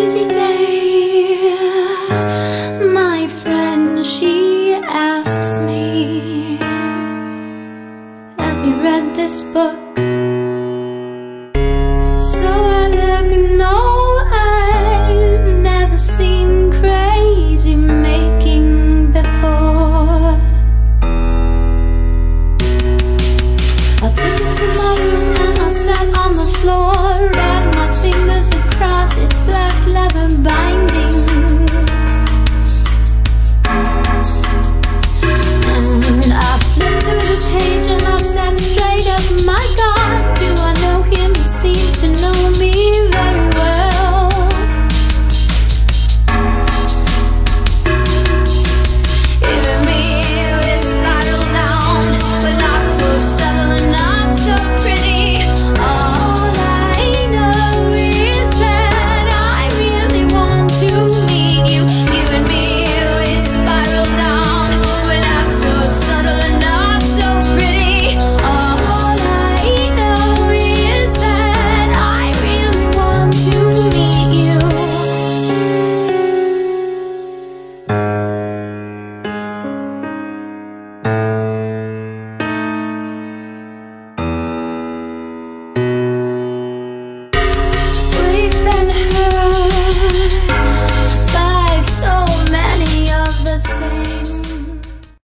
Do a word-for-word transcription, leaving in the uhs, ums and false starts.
crazy day, my friend, she asks me, have you read this book?